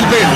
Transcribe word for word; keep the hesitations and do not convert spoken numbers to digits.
del P E S.